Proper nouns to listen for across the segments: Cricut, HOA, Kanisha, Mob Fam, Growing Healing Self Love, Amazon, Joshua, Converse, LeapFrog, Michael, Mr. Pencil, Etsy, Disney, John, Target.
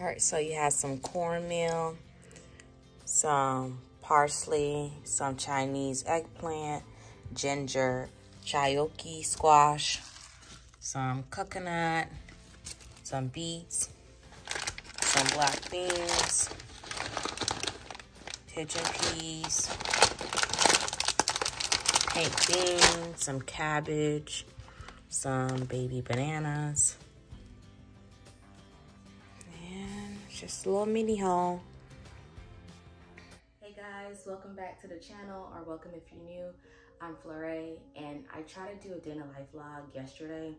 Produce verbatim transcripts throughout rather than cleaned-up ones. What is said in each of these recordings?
Alright, so you have some cornmeal, some parsley, some Chinese eggplant, ginger, chayote squash, some coconut, some beets, some black beans, pigeon peas, pink beans, some cabbage, some baby bananas, and just a little mini haul. Hey guys, welcome back to the channel, or welcome if you're new. I'm Flore, and I tried to do a day in the life vlog yesterday.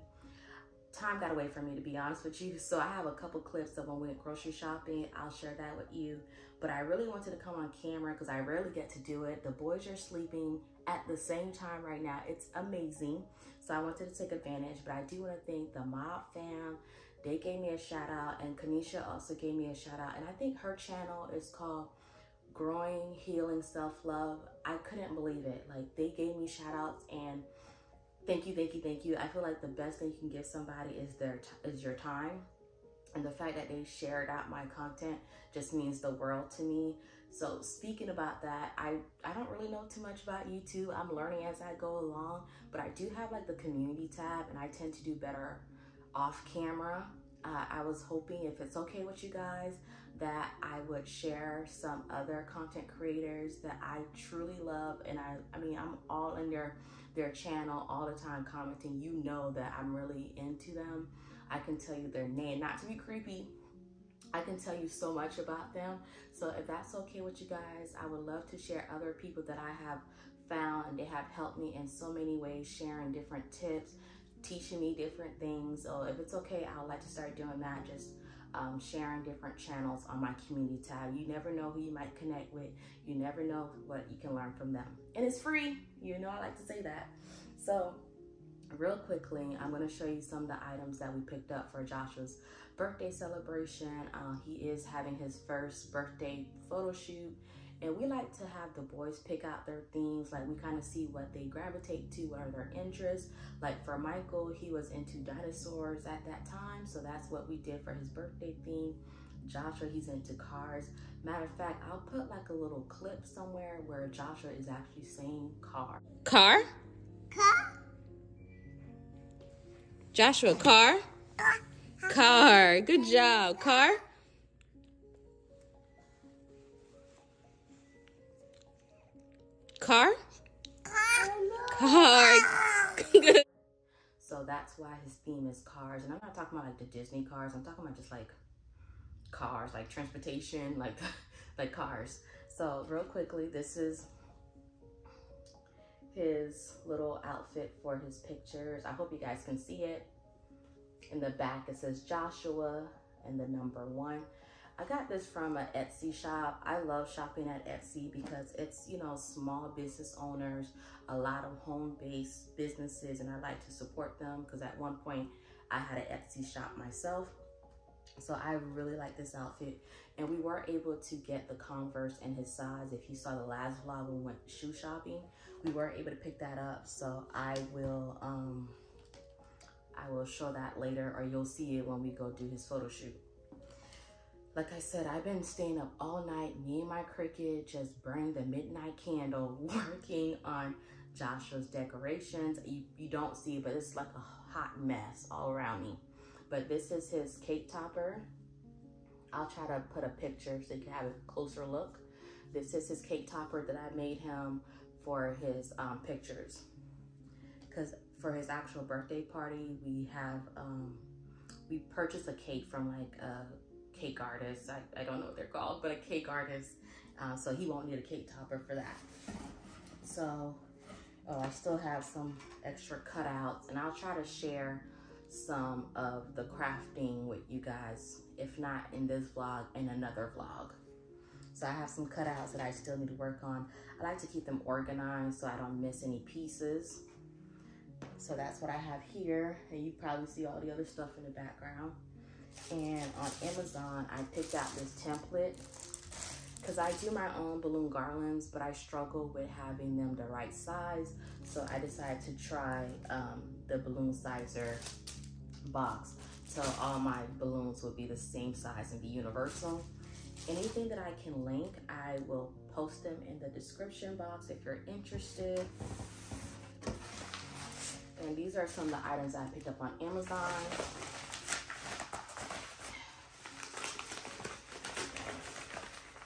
Time got away from me, to be honest with you, so I have a couple clips of when we went grocery shopping. I'll share that with you, but I really wanted to come on camera because I rarely get to do it. The boys are sleeping at the same time right now. It's amazing, so I wanted to take advantage. But I do want to thank the Mob Fam. They gave me a shout out, and Kanisha also gave me a shout out, and I think her channel is called Growing Healing Self Love. I couldn't believe it. Like, they gave me shout outs, and thank you, thank you, thank you. I feel like the best thing you can give somebody is their is your time. And the fact that they shared out my content just means the world to me. So speaking about that, I, I don't really know too much about YouTube. I'm learning as I go along, but I do have like the community tab, and I tend to do better off camera. Uh, I was hoping, if it's okay with you guys, that I would share some other content creators that I truly love. And I, I mean, I'm all in their their channel all the time commenting. You know that I'm really into them. I can tell you their name, not to be creepy. I can tell you so much about them. So if that's okay with you guys, I would love to share other people that I have found, and they have helped me in so many ways, sharing different tips, teaching me different things. So if it's okay, I would like to start doing that, just um, sharing different channels on my community tab. You never know who you might connect with. You never know what you can learn from them. And it's free. You know I like to say that. So real quickly, I'm going to show you some of the items that we picked up for Joshua's birthday celebration. Uh, he is having his first birthday photo shoot, and we like to have the boys pick out their themes. Like, we kind of see what they gravitate to, what are their interests. Like for Michael, he was into dinosaurs at that time, so that's what we did for his birthday theme. Joshua, he's into cars. Matter of fact, I'll put like a little clip somewhere where Joshua is actually saying car. Car? Car? Joshua, car? Car. Good job. Car? Car? Car. So that's why his theme is cars. And I'm not talking about like the Disney cars. I'm talking about just like cars, like transportation, like like cars. So real quickly, this is his little outfit for his pictures. I hope you guys can see it. In the back it says Joshua and the number one. I got this from an Etsy shop. I love shopping at Etsy because it's, you know, small business owners, a lot of home-based businesses, and I like to support them because at one point I had an Etsy shop myself. So I really like this outfit, and we were able to get the Converse in his size. If you saw the last vlog when we went shoe shopping, we were able to pick that up. So I will, um, I will show that later, or you'll see it when we go do his photo shoot. Like I said, I've been staying up all night, me and my Cricut, just burning the midnight candle, working on Joshua's decorations. You, you don't see it, but it's like a hot mess all around me. But this is his cake topper. I'll try to put a picture so you can have a closer look. This is his cake topper that I made him for his um, pictures. Because for his actual birthday party, we have, um, we purchased a cake from like a cake artist. I, I don't know what they're called, but a cake artist. Uh, so he won't need a cake topper for that. So, oh, I still have some extra cutouts, and I'll try to share some of the crafting with you guys, if not in this vlog, in another vlog. So I have some cutouts that I still need to work on. I like to keep them organized so I don't miss any pieces. So that's what I have here, and you probably see all the other stuff in the background. And on Amazon, I picked out this template because I do my own balloon garlands, but I struggle with having them the right size. So I decided to try um, the balloon sizer box. so all my balloons will be the same size and be universal. Anything that I can link, I will post them in the description box if you're interested. And these are some of the items I picked up on Amazon.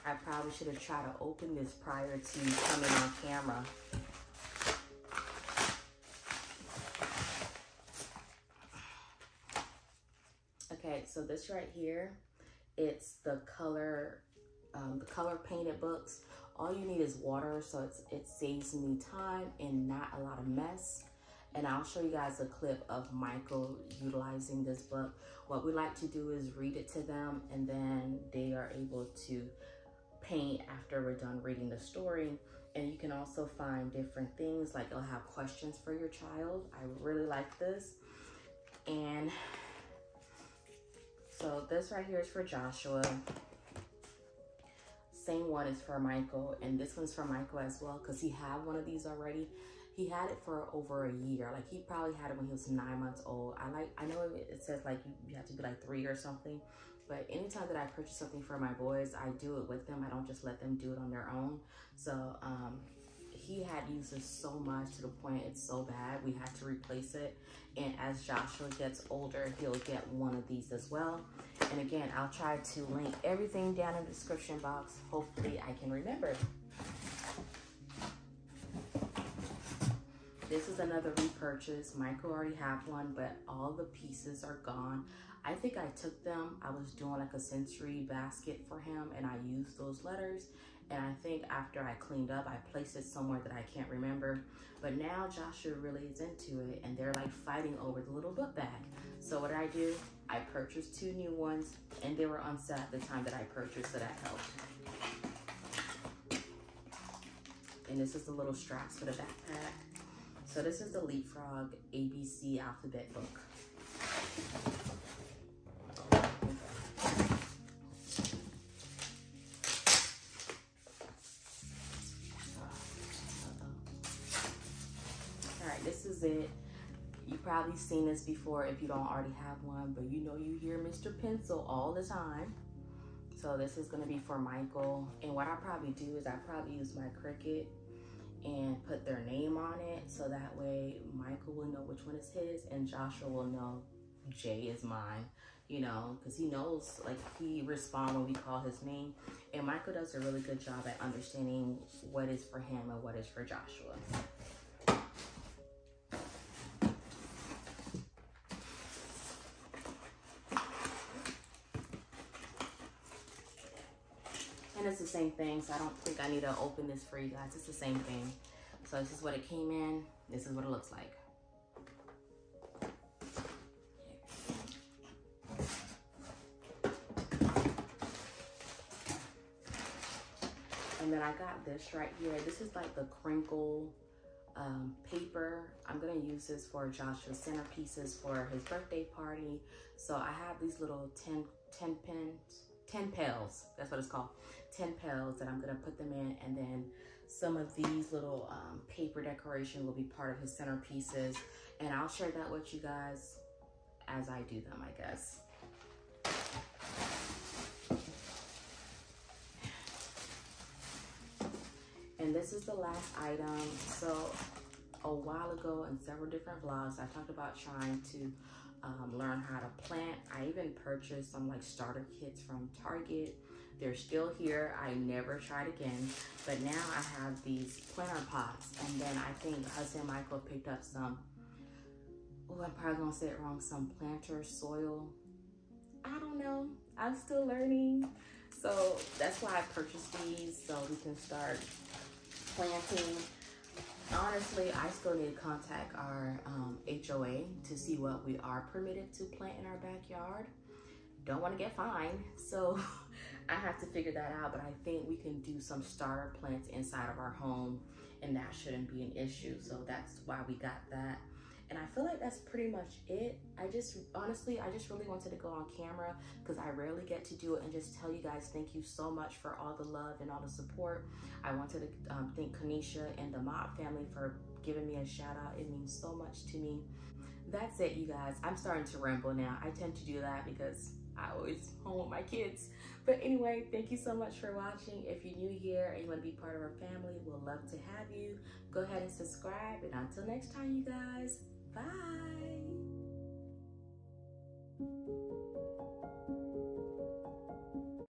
I probably should have tried to open this prior to coming on camera. Okay, so this right here, it's the color, um, the color painted books. All you need is water, so it's, it saves me time and not a lot of mess. And I'll show you guys a clip of Michael utilizing this book. What we like to do is read it to them, and then they are able to paint after we're done reading the story. And you can also find different things, like it'll have questions for your child. I really like this. And so this right here is for Joshua. Same one is for Michael, and this one's for Michael as well, because he had one of these already. He had it for over a year. Like, he probably had it when he was nine months old. I like, I know it says like you have to be like three or something, but anytime that I purchase something for my boys, I do it with them. I don't just let them do it on their own. So um, he had used this so much to the point it's so bad we had to replace it. And as Joshua gets older, he'll get one of these as well. And again, I'll try to link everything down in the description box. Hopefully I can remember. This is another repurchase. Michael already had one, but all the pieces are gone. I think I took them. I was doing like a sensory basket for him, and I used those letters. And I think after I cleaned up, I placed it somewhere that I can't remember. But now Joshua really is into it, and they're like fighting over the little book bag. So what I do, I purchased two new ones, and they were on sale at the time that I purchased, so that helped. And this is the little straps for the backpack. So this is the LeapFrog A B C alphabet book. All right, this is it. You've probably seen this before if you don't already have one, but you know you hear Mister Pencil all the time. So this is gonna be for Michael. And what I probably do is I probably use my Cricut and put their name on it, so that way Michael will know which one is his and Joshua will know Jay is mine, you know, because he knows, like, he responds when we call his name. And Michael does a really good job at understanding what is for him and what is for Joshua. It's the same thing, so I don't think I need to open this for you guys. It's the same thing. So this is what it came in. This is what it looks like. And then I got this right here. This is like the crinkle um, paper. I'm gonna use this for Joshua's centerpieces for his birthday party. So I have these little ten pins, ten pals, that's what it's called. ten pals that I'm gonna put them in, and then some of these little um, paper decoration will be part of his centerpieces, and I'll share that with you guys as I do them, I guess. And this is the last item. So a while ago in several different vlogs, I talked about trying to Um, learn how to plant. I even purchased some like starter kits from Target. They're still here. I never tried again, but now I have these planter pots. And then I think husband Michael picked up some, oh, I'm probably gonna say it wrong, some planter soil. I don't know, I'm still learning. So that's why I purchased these, so we can start planting. Honestly, I still need to contact our um, H O A to see what we are permitted to plant in our backyard. Don't want to get fined, so I have to figure that out, but I think we can do some starter plants inside of our home, and that shouldn't be an issue, so that's why we got that. And I feel like that's pretty much it. I just, honestly, I just really wanted to go on camera because I rarely get to do it and just tell you guys thank you so much for all the love and all the support. I wanted to um, thank Kanisha and the Mob family for giving me a shout out. It means so much to me. That's it, you guys. I'm starting to ramble now. I tend to do that because I always home with my kids. But anyway, thank you so much for watching. If you're new here and you want to be part of our family, we'll love to have you. Go ahead and subscribe. And until next time, you guys, bye.